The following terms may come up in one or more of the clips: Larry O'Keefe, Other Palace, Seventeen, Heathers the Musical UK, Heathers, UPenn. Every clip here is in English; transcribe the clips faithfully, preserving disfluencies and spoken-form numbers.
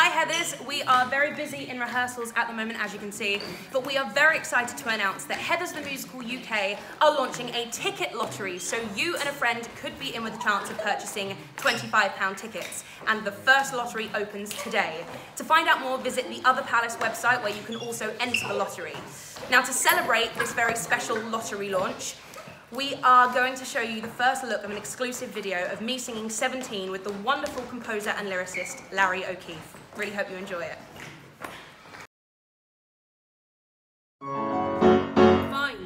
Hi Heathers, we are very busy in rehearsals at the moment, as you can see, but we are very excited to announce that Heathers the Musical U K are launching a ticket lottery, so you and a friend could be in with a chance of purchasing twenty-five pound tickets, and the first lottery opens today. To find out more, visit the Other Palace website where you can also enter the lottery. Now, to celebrate this very special lottery launch, we are going to show you the first look of an exclusive video of me singing Seventeen with the wonderful composer and lyricist Larry O'Keefe. Really hope you enjoy it. Fine,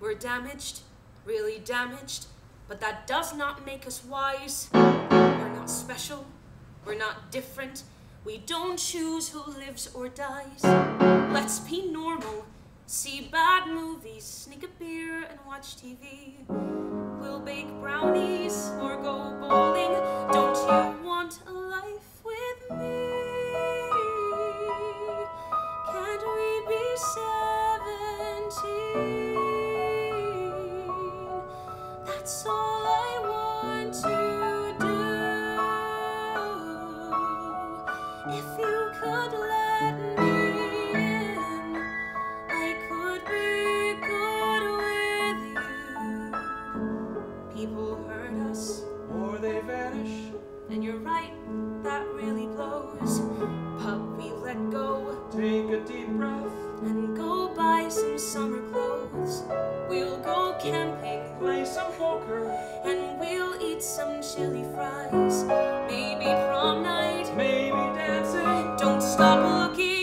we're damaged, really damaged, but that does not make us wise. We're not special, we're not different, we don't choose who lives or dies. Let's be normal. See bad movies, sneak a beer and watch T V. We'll bake brownies or go bowling. Don't you want a life with me? Can't we be seventeen? That's all I want to do. If you could let me. And you're right, that really blows, but we let go. Take a deep breath and go buy some summer clothes. We'll go camping, play some poker, and we'll eat some chili fries. Maybe prom night, maybe dancing. Don't stop looking.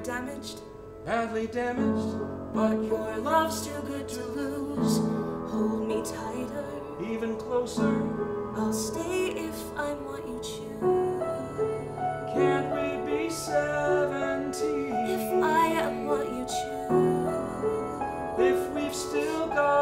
Damaged, badly damaged, but your love's too good to lose. Hold me tighter, even closer. I'll stay if I'm what you choose. Can't we be seventeen? If I am what you choose, if we've still got.